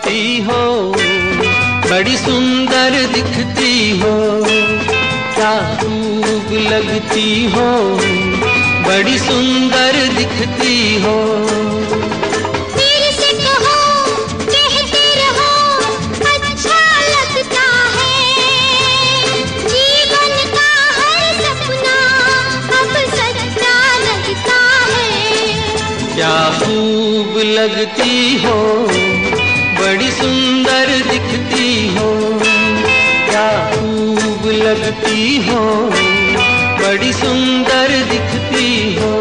दिखती हो, बड़ी सुंदर दिखती हो, क्या खूब लगती हो, बड़ी सुंदर दिखती हो। खूब लगती हो, बड़ी सुंदर दिखती हो, क्या खूब लगती हो, बड़ी सुंदर दिखती हो।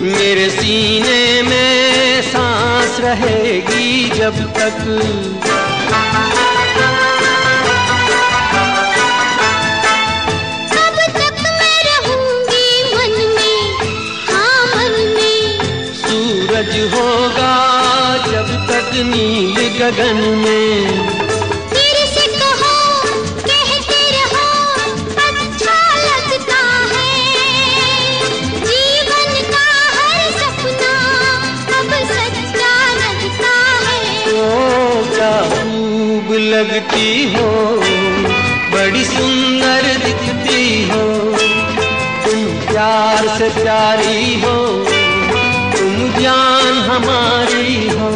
मेरे सीने में सांस रहेगी जब तक, तब तक मैं रहूंगी मन में, हाँ मन में। सूरज होगा जब तक नील गगन में, लगती हो, बड़ी सुंदर दिखती हो। तुम प्यार से प्यारी हो, तुम जान हमारी हो।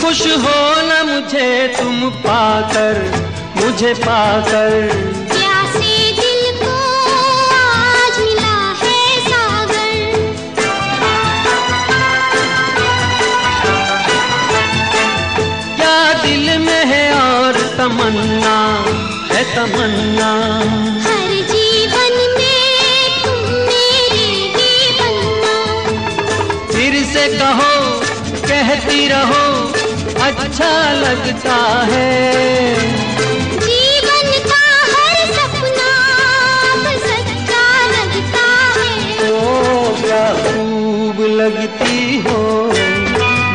खुश हो ना मुझे तुम पाकर, मुझे पाकर, प्यासे दिल को आज मिला है सागर। क्या दिल में है और तमन्ना है, तमन्ना हर जीवन में तुम मेरे ही बनना। फिर से कहो, कहती रहो, अच्छा लगता है, जीवन का हर सपना सच्चा लगता है। ओ क्या खूब लगती हो,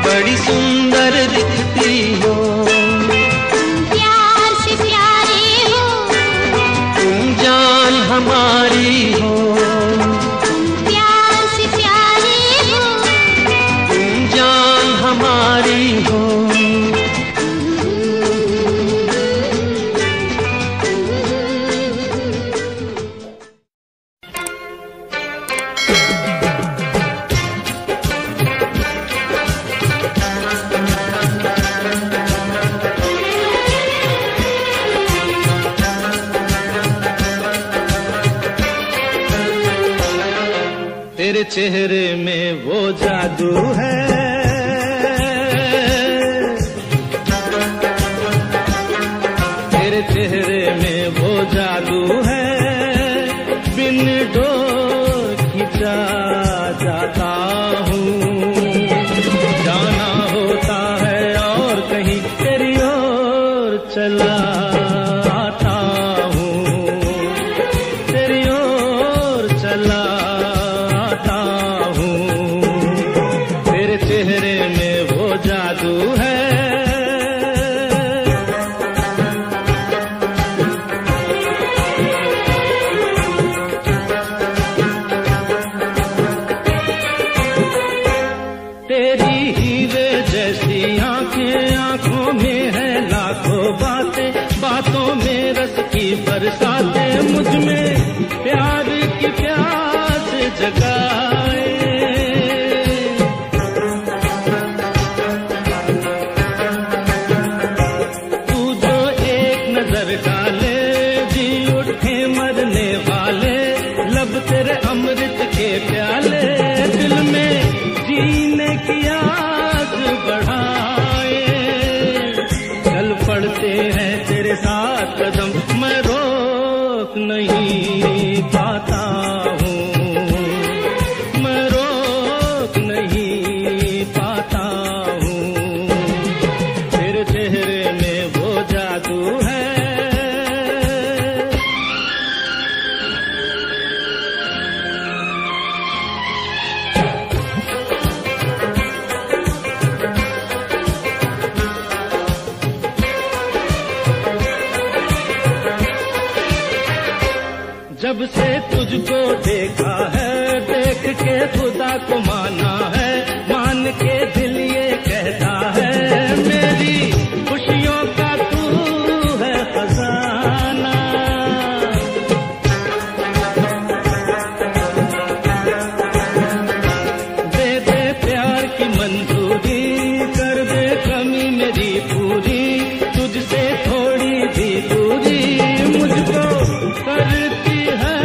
बड़ी सुंदर दिखती हो, तुम प्यार से प्यारे हो, तुम जान हमारी हो, तुम प्यार से प्यारे हो, तुम जान हमारी हो। तेरे चेहरे में वो जादू है, तेरे चेहरे में वो जादू है, बिन डोर खिंचा जाता हूँ। जाना होता है और कहीं तेरी ओर चला आता हूँ, तेरी ओर चला आता हूँ। तेरे चेहरे में वो जादू है, बरसाते मुझ में प्यार की प्यास जगाए। तू जो एक नजर डाले जी उठे मरने वाले, लब तेरे अमृत के प्याले, दिल में जीने जब से तुझको देखा है, देख के खुदा को माना है, मान के दिल ये कहता है, मेरी खुशियों का तू है खजाना। दे दे प्यार की मंजूरी, कर दे कमी मेरी पूरी, तुझसे थोड़ी भी दूरी, मुझको करती है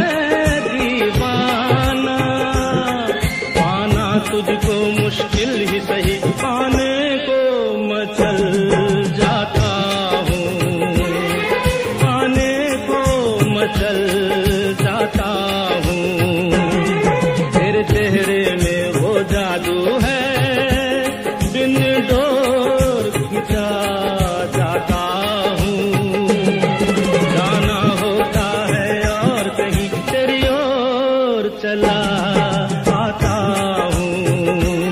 दीवाना। पाना तुझको मुश्किल ही सही, पाने को मैं चल जाता हूँ, पाने को मैं चल जाता हूँ। तेरे चेहरे में वो जादू है, बिन डोर खिंचा जाता हूँ। जाना होता है और कहीं, तेरी ओर चला आता हूँ,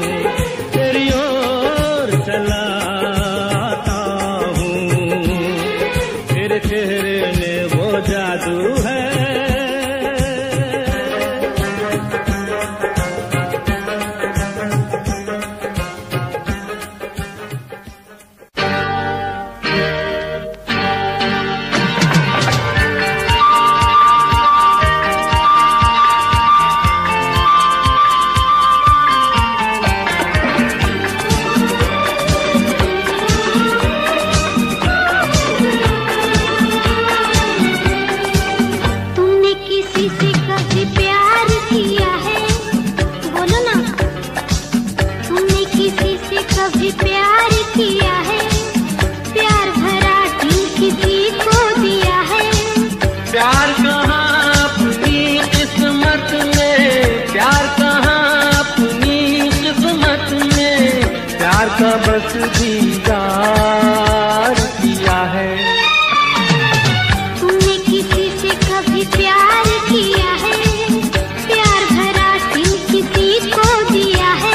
तेरी ओर चला आता हूँ। तेरे चेहरे में वो जादू है, का बस दीदार किया है। तुमने किसी से कभी प्यार किया है, प्यार भरा दिल किसी को दिया है।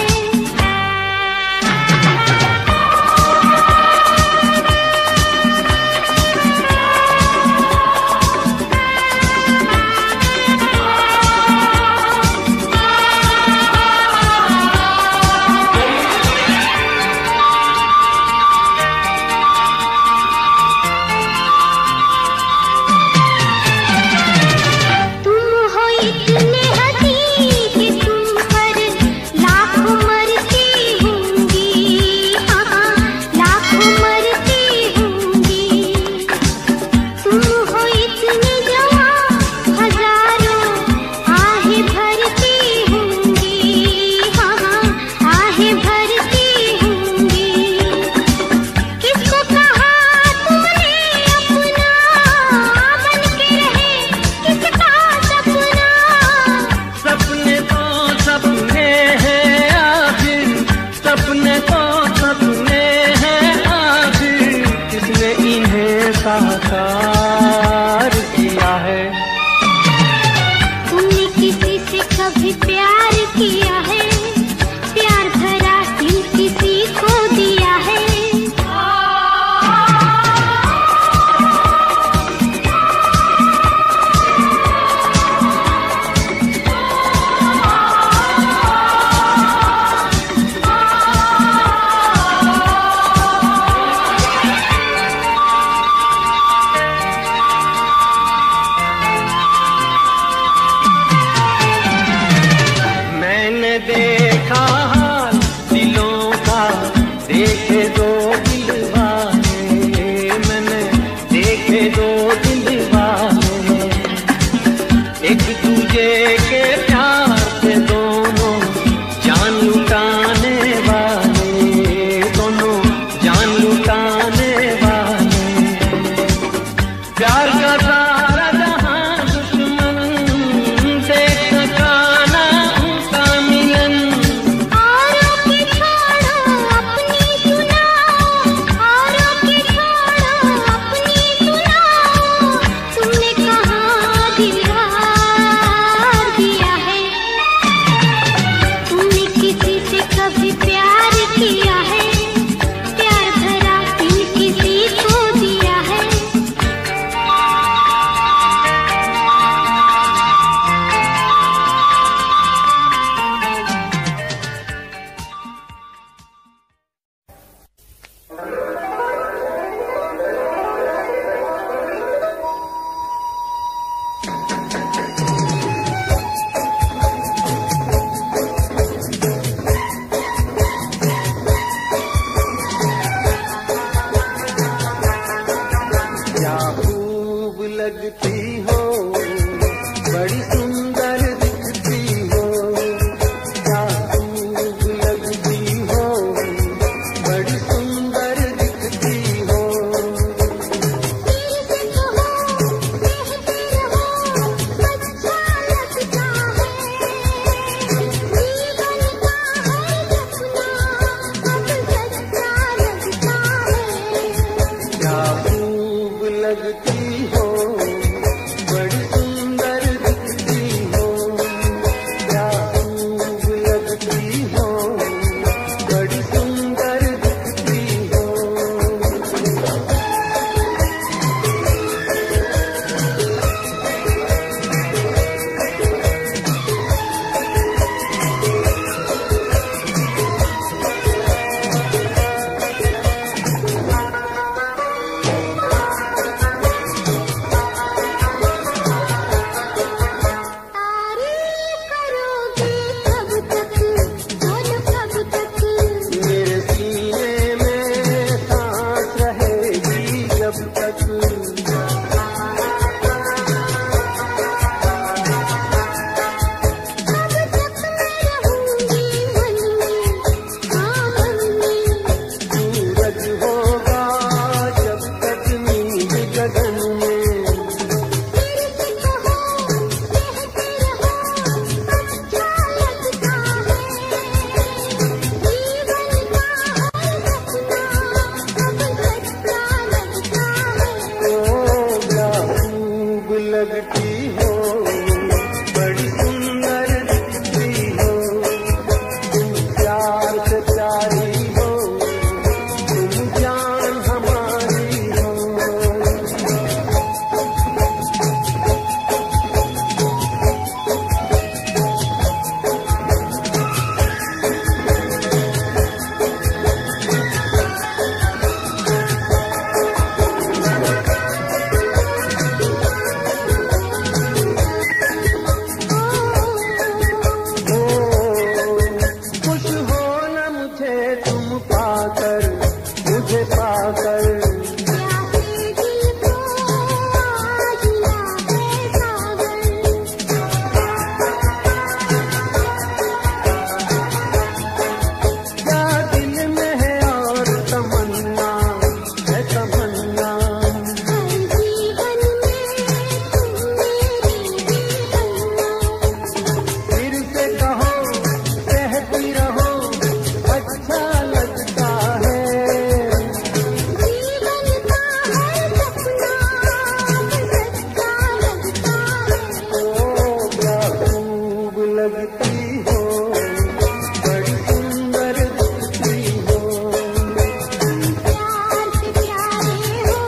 लगती हो, बड़ी सुंदर दिखती हो, प्यार से प्यारी हो,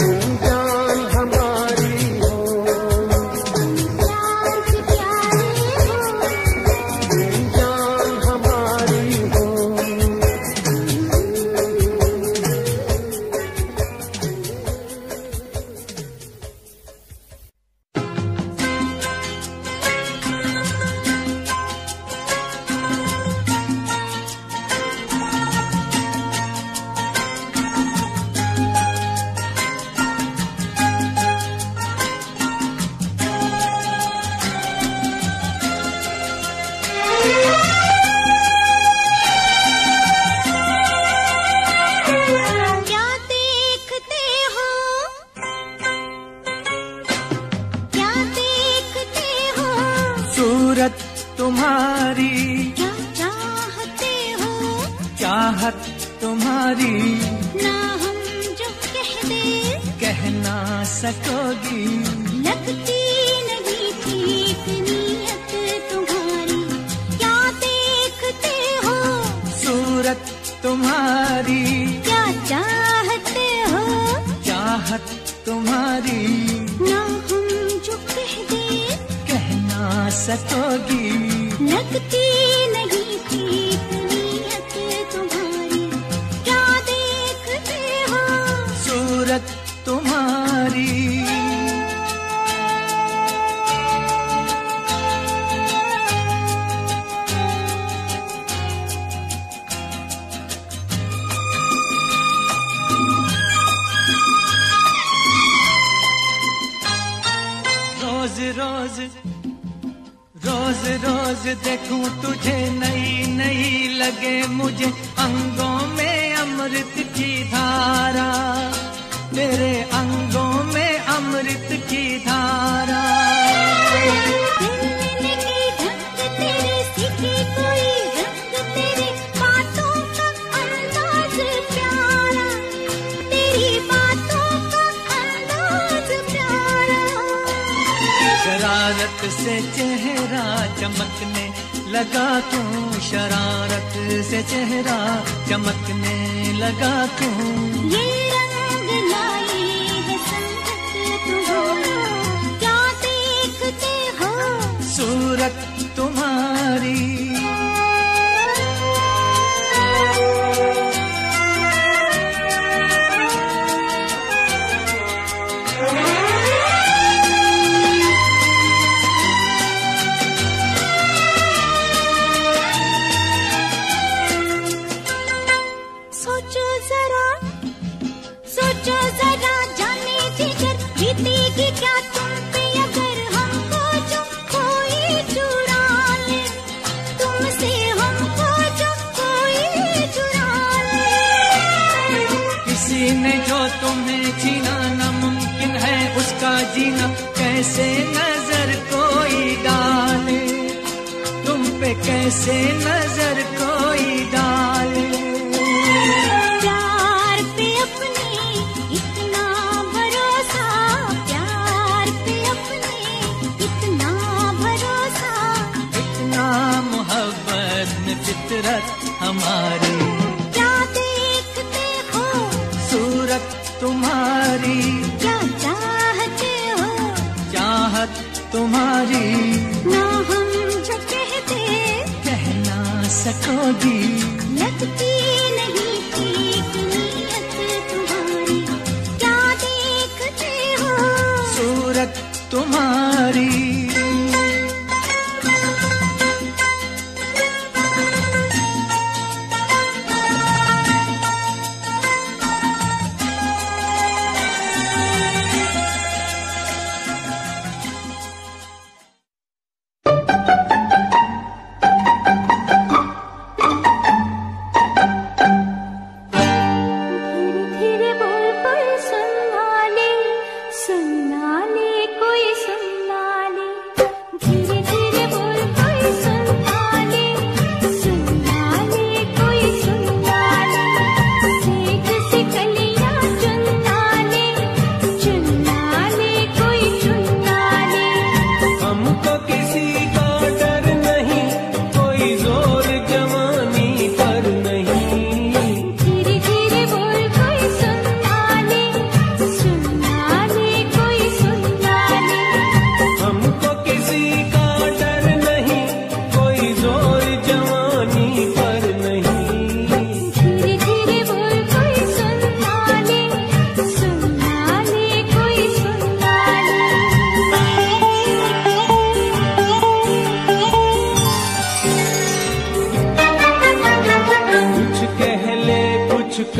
तुम जान हमारी हो, प्यार से प्यारी हो, तुम जान हमारी हो।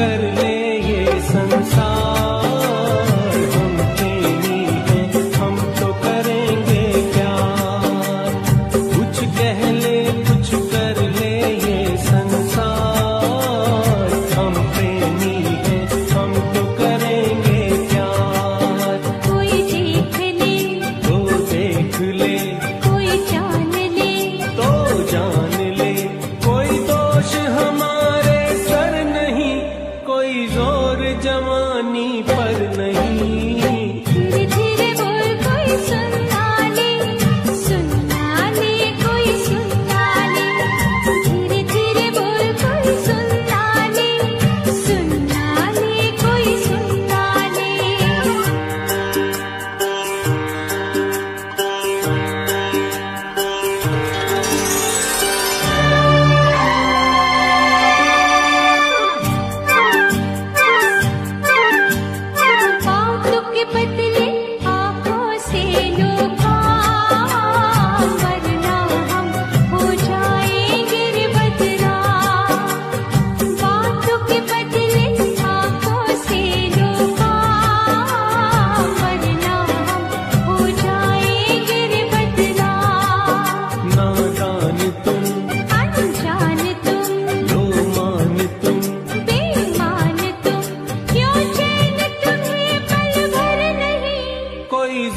कर ले ये संसार, हम प्रेमी हैं हम तो करेंगे प्यार, कुछ कह ले कुछ कर ले ये संसार, हम प्रेमी हैं हम तो करेंगे प्यार। कोई देख ले तो देख ले, कोई जान ले तो जान ले, कोई दोष हमारा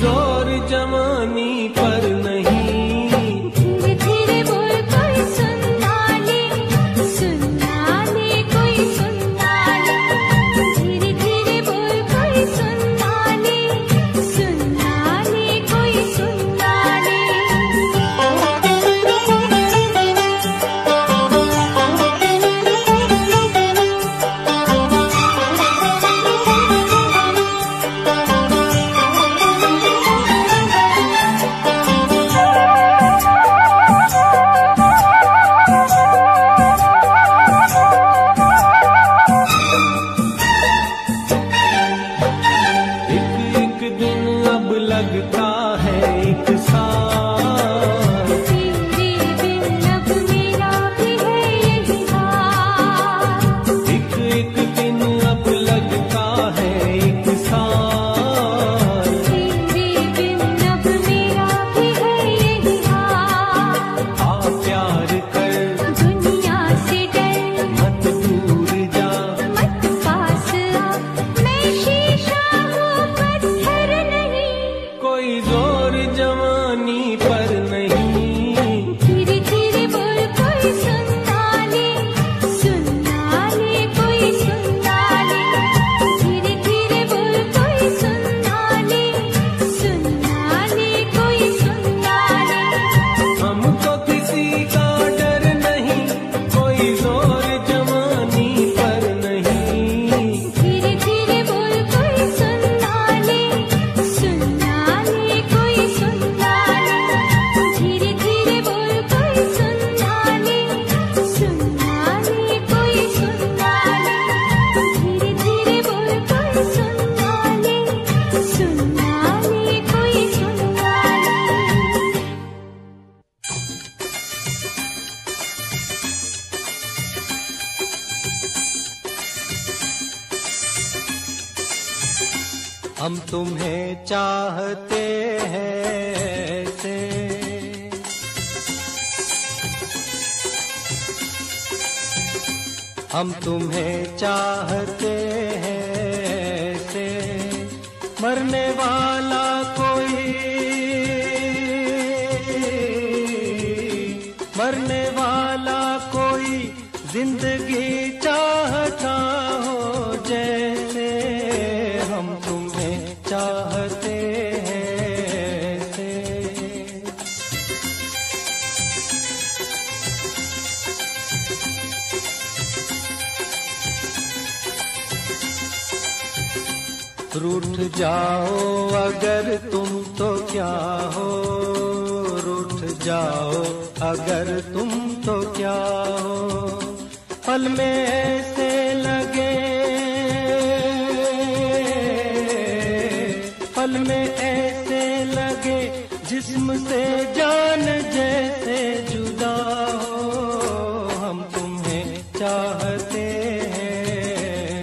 जोर जवानी पर नहीं। धीरे धीरे बोल कोई सुनना ले कोई सुनना ले, धीरे धीरे बोल कोई सुनना ले कोई सुनना ले। जवानी पर नहीं, धीरे धीरे बोल कोई सुनना ले कोई सुनना ले, धीरे धीरे बोल कोई सुनना ले कोई सुनना ले। लगता है एक साथ तेरे बिन अब मेरा भी है यही हाथ, एक एक दिन अब लगता है एक साथ तेरे बिन अब मेरा भी है यही हाथ। आ प्यार कर दुनिया से डर, मत दूर जा मत पास आ, मैं शीशा हूँ पत्थर नहीं, कोई जोर जवानी पर नहीं। धीरे धीरे बोल कोई सुनना ले कोई सुनना ले, धीरे धीरे बोल कोई सुनना ले कोई सुनना ले। हमको किसी का डर नहीं, कोई जोर जवानी पर नहीं, धीरे धीरे बोल कोई सुनना ले कोई सुनना ले, धीरे धीरे बोल कोई सुनना ले कोई सुनना ले, धीरे धीरे बोल कोई सुनना ले कोई सुनना ले। हम तुम्हें चाहते हैं ऐसे, हम तुम्हें चाहते हैं ऐसे, मरने वाला कोई जिंदगी चाहता हो जैसे, हम तुम्हें चाहते हैं ऐसे। रूठ जाओ अगर तुम तो क्या हो, रूठ जाओ अगर तुम तो क्या हो, पल में ऐसे लगे जिस्म से जान जैसे जुदा हो, हम तुम्हें चाहते हैं।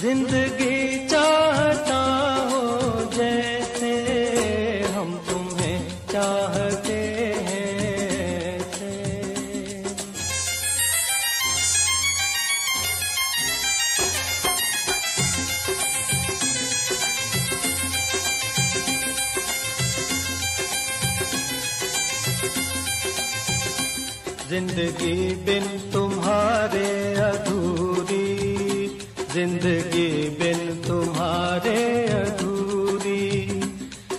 जिंदगी चाहता हो जैसे हम तुम्हें चाहते हैं थे। जिंदगी बिन तुम्हारे अधूरी, जिंदगी बिन तुम्हारे अधूरी,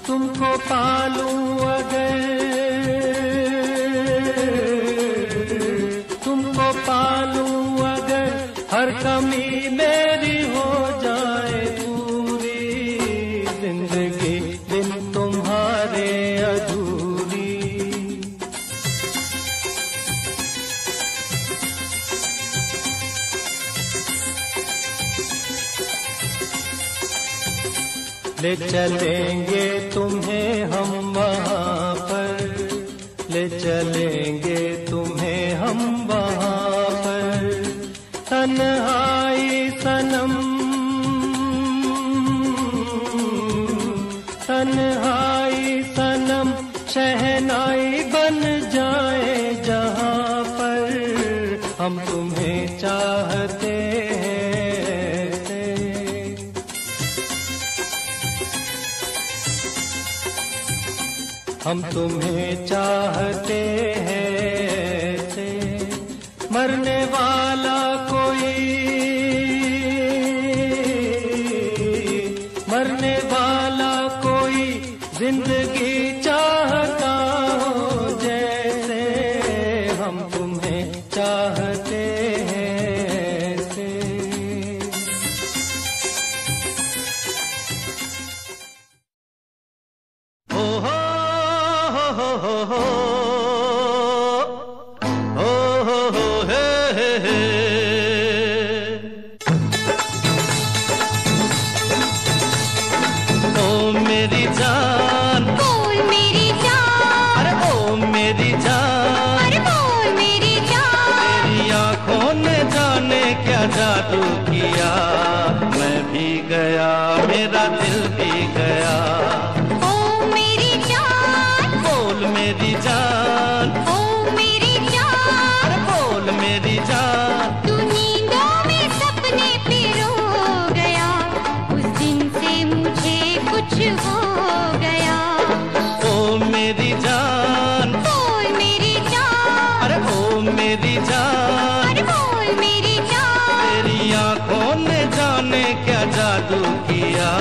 तुमको पालूं अगर, तुमको पालूं अगर, हर कमी मेरी हो जाए पूरी। जिंदगी बिन तुम्हारे अधूरी। ले चलेंगे तुम्हें हम वहाँ पर, ले चलेंगे तुम्हें हम वहाँ पर, तन्हाई सनम, तन्हाई सनम, शहनाई बन जाए जहाँ पर हम तुम्हें चाहते हैं। हम तुम्हें चाहते हैं थे। मरने वाला कोई, मरने वाला कोई, जिंदगी चाहता हो जैसे हम तुम्हें चाहते हैं थे। ओहो हो हो हो हे हे हे। ओ मेरी जान, बोल मेरी जान, अरे ओ मेरी जान, अरे बोल मेरी जान, तेरी आंखों ने जाने क्या जादू किया, मैं भी गया मेरा दिल भी गया। मेरी जान, ओ मेरी जान, बोल मेरी जान, तू नींदों में सपने पे रो गया, उस दिन से मुझे कुछ हो गया। ओ मेरी जान, बोल मेरी जान, अरे ओ मेरी जान, अरे बोल मेरी जान, तेरी आंखों ने जाने क्या जादू किया,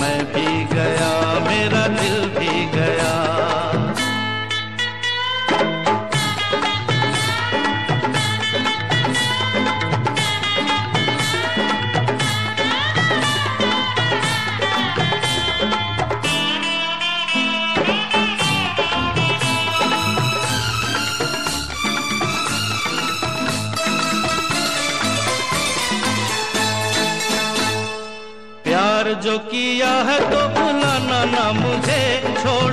मैं भी गया मेरा दिल भी गया। जो किया है तो भुलाना ना मुझे, छोड़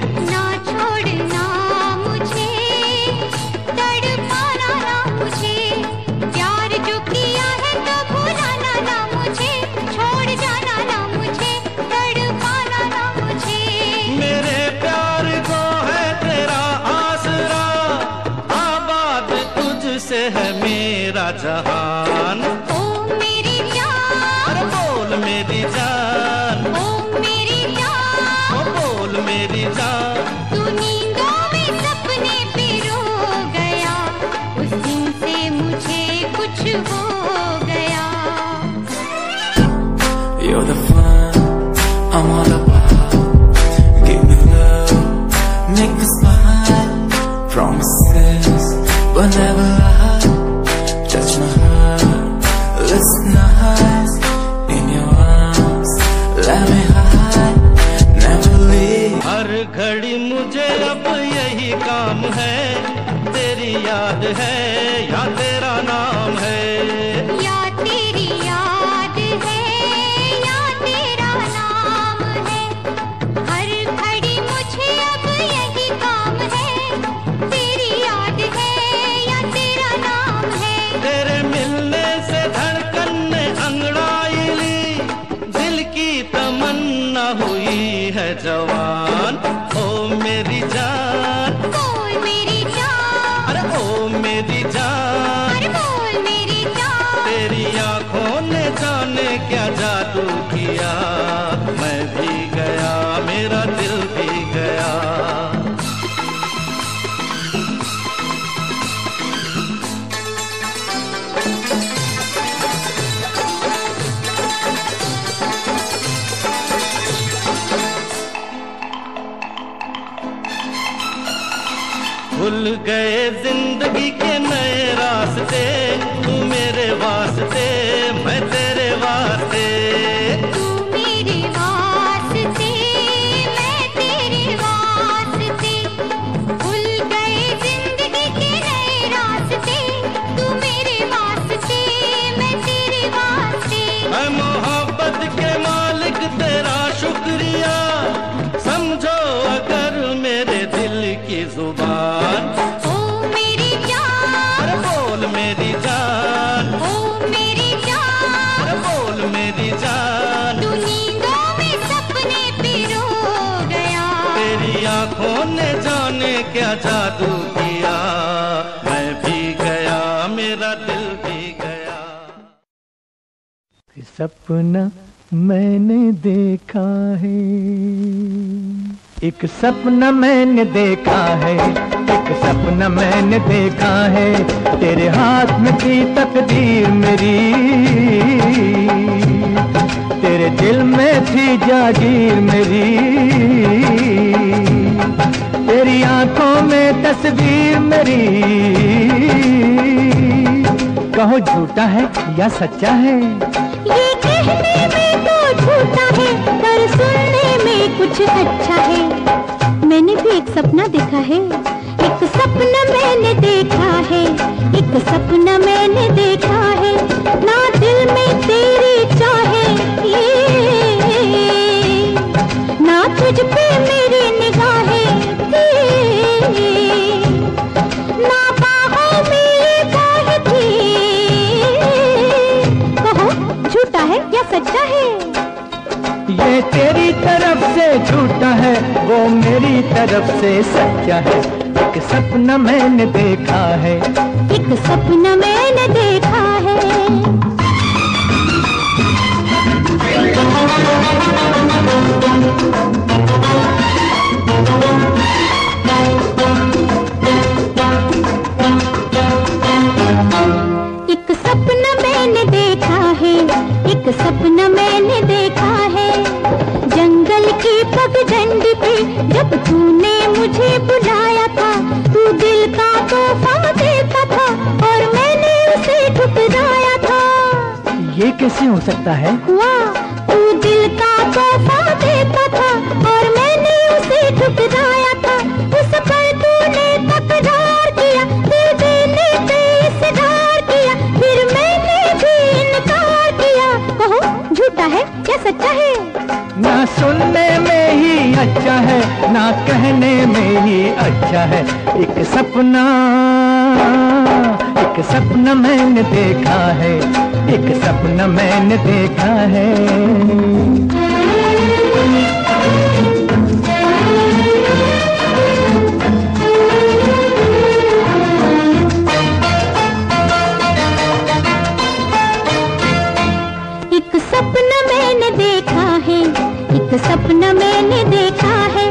ना छोड़ना मुझे, तड़पाना ना मुझे, प्यार जो किया है तो भुलाना ना मुझे, छोड़ जाना ना मुझे, तड़पाना ना मुझे, मेरे प्यार को है तेरा आसरा, आबाद तुझसे है मेरा जहान। ओ मेरी जान, बोल मेरी जान, ओ मेरी जान, बोल मेरी जान, तू नींदों में सपने पे रो गया, उस दिन से मुझे कुछ हो गया। You're the fun I'm all about, give me love, make me smile, promises but never lie, touch my heart, listen eyes, in your arms, let me hide, never leave। हर घड़ी मुझे अब यही काम है, तेरी याद है या तेरा नाम है, या तेरी याद है या तेरा नाम है, हर घड़ी मुझे अब यही काम है, तेरी याद है या तेरा नाम है। खुल गए जिंदगी के नए रास्ते, तू मेरे वास्ते मैं तेरे वास्ते, तू मेरे वास्ते मैं तेरे वास्ते, खुल गए जिंदगी के नए रास्ते, तू मेरे वास्ते मैं तेरे वास्ते। मैं मोहब्बत के मालिक तेरा शुक्रिया, समझो अगर मेरे दिल की जुबान, ओ मेरी जान बोल मेरी जान, ओ मेरी जान बोल मेरी जान, तू नींदों में सपने पे रो गया, तेरी आंखों ने जाने क्या जादू किया, मैं भी गया मेरा दिल भी गया। सपना मैंने देखा है, एक सपना मैंने देखा है, एक सपना मैंने देखा है, तेरे हाथ में थी तकदीर मेरी, तेरे दिल में थी जागीर मेरी, तेरी आंखों में तस्वीर मेरी, कहो झूठा है या सच्चा है, ये कहने में तो झूठा है पर सुनने में कुछ अच्छा है। मैंने भी एक सपना देखा है, एक सपना मैंने देखा है, एक सपना मैंने देखा है, ना दिल में तेरी चाहे ये, ना तुझ पे मेरी निगाहें ये, ना बाहों में ये चाह थी, कहो झूठा है या सच्चा है। ये तेरी तरफ से झूठा है, वो मेरी तरफ से सच्चा है, एक सपना मैंने देखा है, एक सपना मैंने देखा है। एक सपना मैंने देखा है, एक सपना मैंने देखा है, जंगल की पगडंडी पे जब तूने मुझे बुलाया था, तू दिल का तोहफा देता था और मैंने उसे ठुकराया था। ये कैसे हो सकता है? हुआ, तू दिल का तोहफा देता था और मैंने उसे ठुकराया था, उस पर तूने तकरार किया, तू देने पे इसरार किया, फिर मैंने भी इनकार किया, कहो झूठा है या सच्चा है। ना सुनने में ही अच्छा है, ना कहने में ही अच्छा है, एक सपना मैंने देखा है, एक सपना मैंने देखा है। एक सपना मैंने देखा है, एक सपना मैंने देखा है,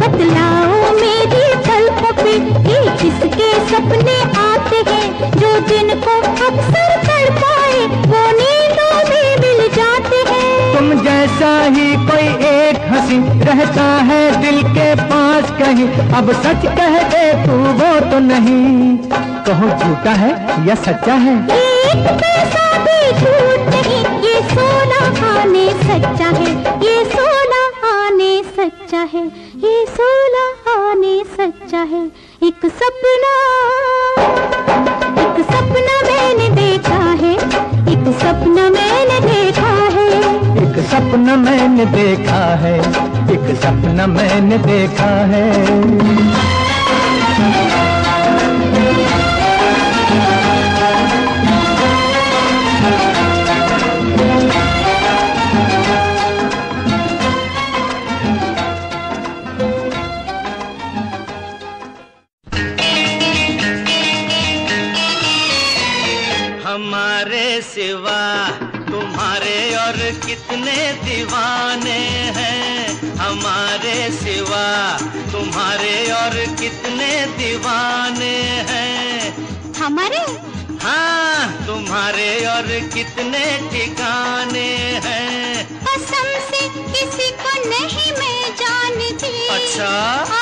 बतलाओ मेरी पलकों पे ये किसके सपने आते हैं, जो दिन को अक्सर कर पाए वो नींदों में मिल जाते हैं। तुम जैसा ही कोई एक हंसी रहता है दिल के पास कहीं, अब सच कह दे तू वो तो नहीं, कहो झूठा है या सच्चा है। एक पैसा भी झूठ नहीं, ये सोना आने सच्चा है, ये सच्चा है, ये सोला आने सच्चा है। एक सपना मैंने देखा है, एक सपना मैंने देखा है, एक सपना मैंने देखा है, एक सपना मैंने देखा है। सिवा तुम्हारे और कितने दीवाने हैं, हमारे सिवा तुम्हारे और कितने दीवाने हैं, हमारे हाँ तुम्हारे और कितने ठिकाने हैं। कसम से किसी को नहीं मैं जानती, अच्छा,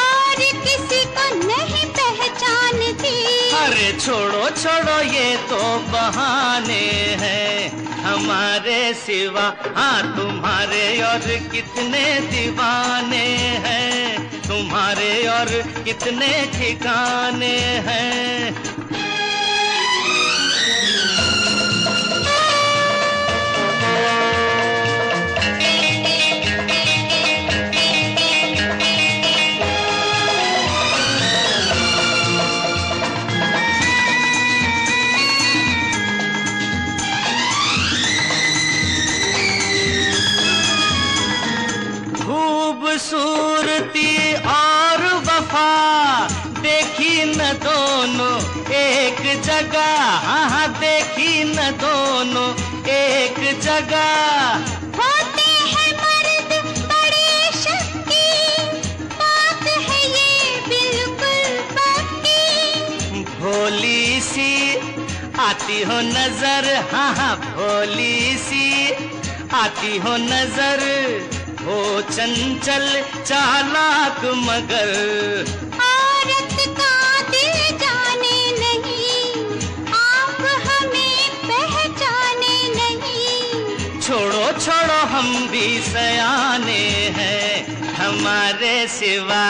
और किसी को नहीं पहचान अरे छोड़ो छोड़ो ये तो बहाने हैं हमारे सिवा, हाँ तुम्हारे और कितने दीवाने हैं, तुम्हारे और कितने ठिकाने हैं। खूबसूरती और वफा देखी न दोनों एक जगह, हाँ देखी न दोनों एक जगह। होते हैं मर्द बड़े शक्की, बात है ये बिल्कुल पक्की। भोली सी आती हो नजर, हाँ भोली सी आती हो नजर। हो चंचल चालाक मगर औरत का दिल जाने नहीं, आप हमें पहचाने नहीं। छोड़ो छोड़ो हम भी सयाने हैं हमारे सिवा,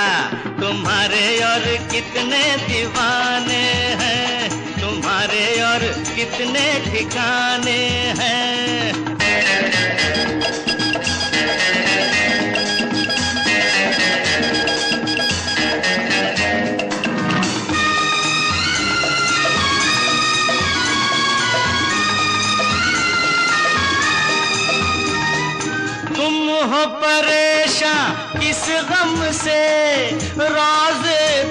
तुम्हारे और कितने दीवाने हैं, तुम्हारे और कितने ठिकाने हैं। हो परेशान किस गम से, राज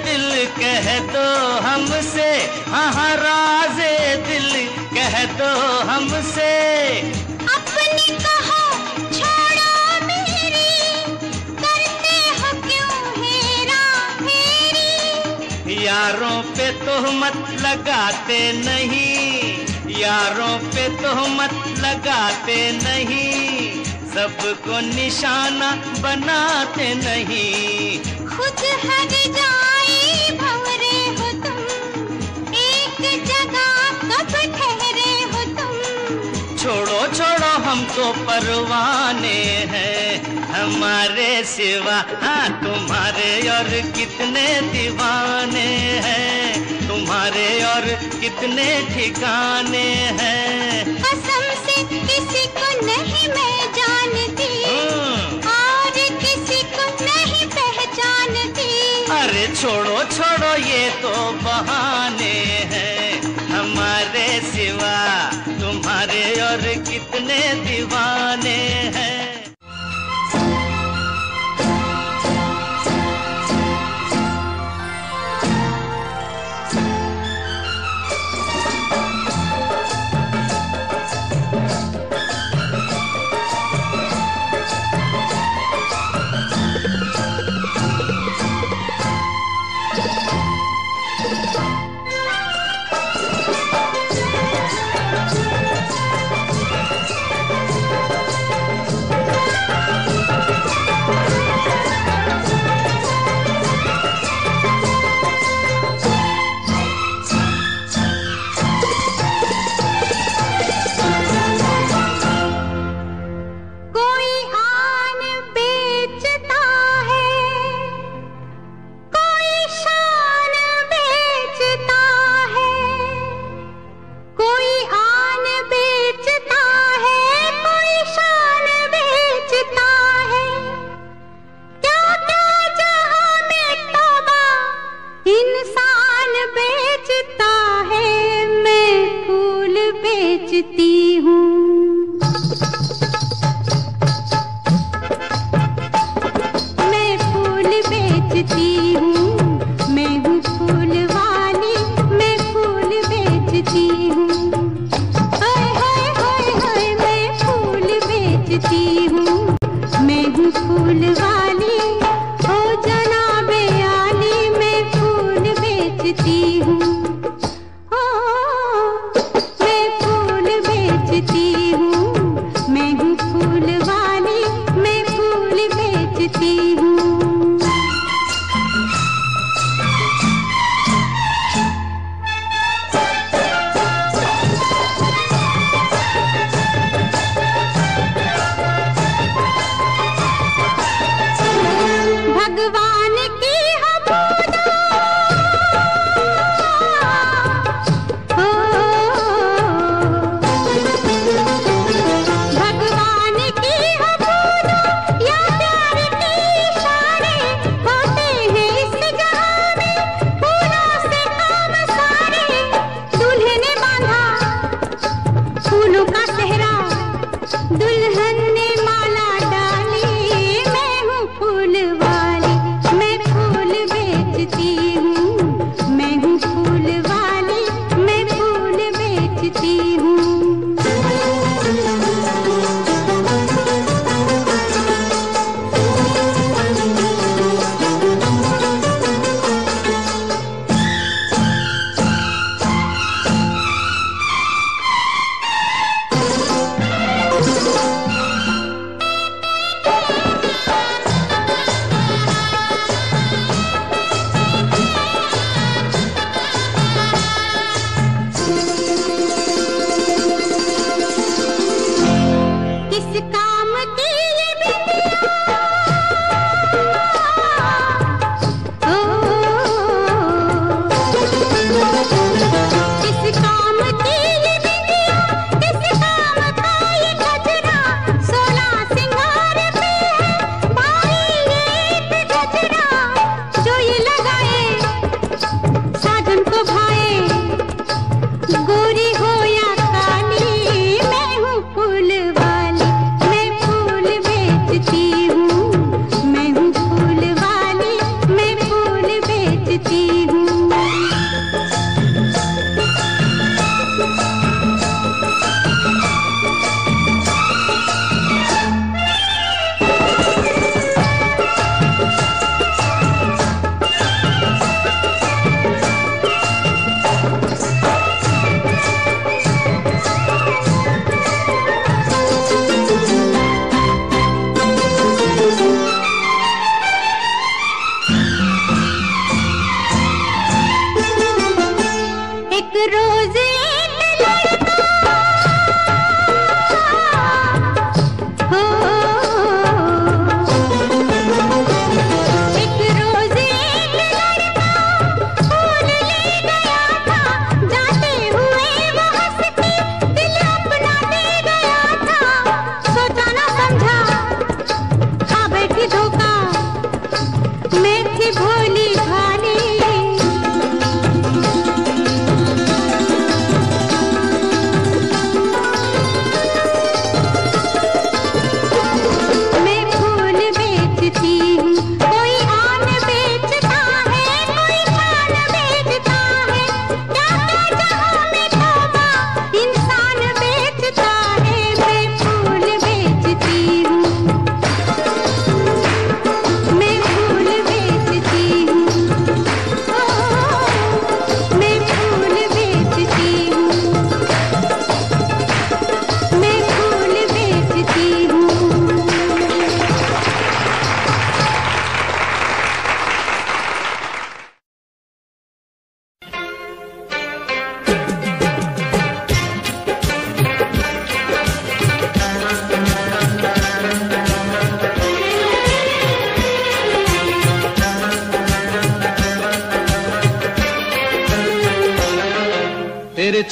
दिल कह दो हमसे, हाँ राज दिल कह दो हमसे। अपनी कहो छोड़ो मेरी, करते हो क्यों हेरा फेरी। यारों पे तोहमत लगाते नहीं, यारों पे तोहमत लगाते नहीं, सबको निशाना बनाते नहीं। खुद हट जाए भंवरे हो तुम, एक जगह कब ठहरे हो तुम। छोड़ो छोड़ो हम तो परवाने हैं हमारे सिवा, हाँ तुम्हारे और कितने दीवाने हैं, तुम्हारे और कितने ठिकाने हैं। कसम से किसी को नहीं मैं छोड़ो छोड़ो ये तो बहाने हैं हमारे सिवा, तुम्हारे और कितने दीवाने हैं।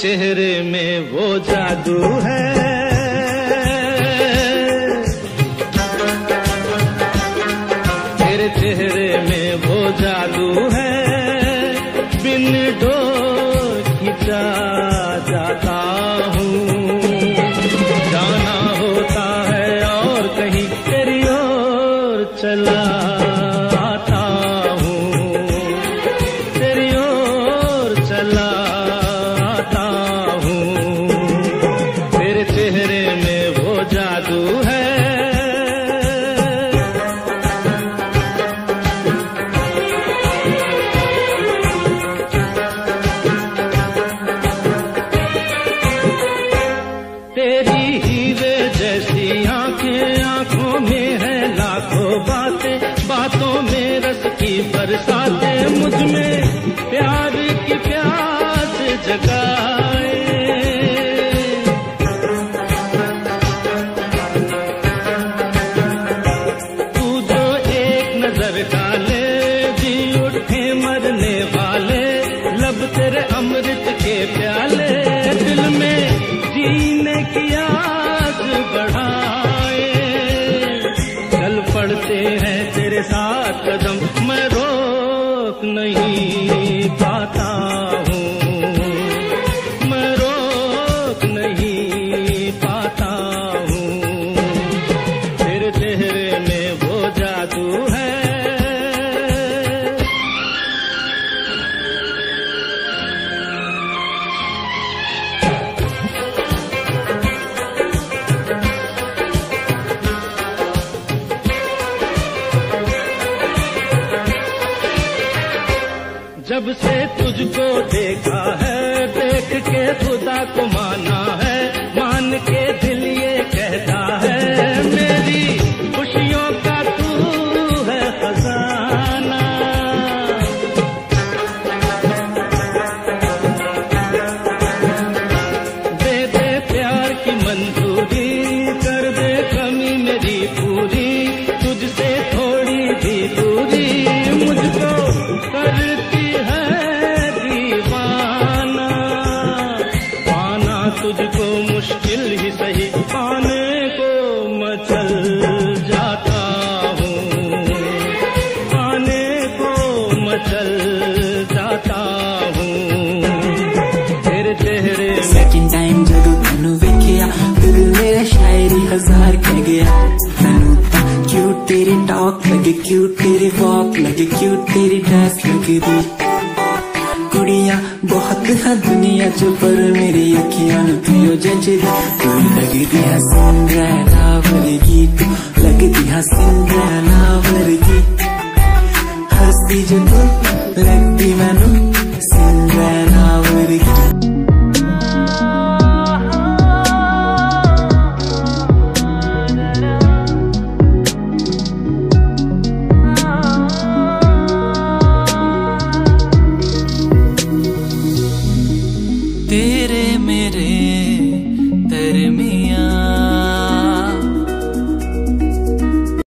चेहरे में वो जादू है, तेरे चेहरे में वो जादू है, बिन डोर खींचा जाता हूँ। जाना होता है और कहीं तेरी ओर चला आता हूँ, तेरी ओर चला आता हूँ। तेरे चेहरे में वो जादू है, तेरी हीरे जैसी आंखें, आंखों में है लाखों बातें, बातों में रस की बरसातें, मुझ में प्यार की प्यास जगाए। तू जो एक नजर डाले जी उठे मरने वाले, लब तेरे अमृत के प्याले, दिल में जीने की आग बढ़ाए। चल पड़ते हैं तेरे साथ कदम, मैं रोक नहीं पाता हूँ, मैं रोक नहीं पाता हूँ। तेरे चेहरे में वो जादू है। जब से तुझको देखा है, देख के खुदा को माना है, मान के दिल ये कहता है, मेरी खुशियों का तू है खजाना। दे दे प्यार की मंजूरी, कर दे कमी मेरी पूरी, तुझसे थोड़ी भी दूरी, मुझको कर तुझको मुश्किल ही सही, पाने को मैं चल जाता हूँ, पाने को मैं चल जाता हूँ। तेरे चेहरे सेकंड टाइम जब तनु देखिया, दिल मेरा शायरी हजार कह गया। तनु क्यूट तेरी टॉक लगे, क्यूट तेरी वॉक लगे, क्यूट तेरी ड्रेस लगे दी गुड़िया, बहुत है दुनिया जो पर मेरी अखियाँ लुटियो जजरी। तू लगी दिया सिंड्रेला वरगी, तू लगी दिया सिंड्रेला वरगी, हंसती जो तू लगती मैनू।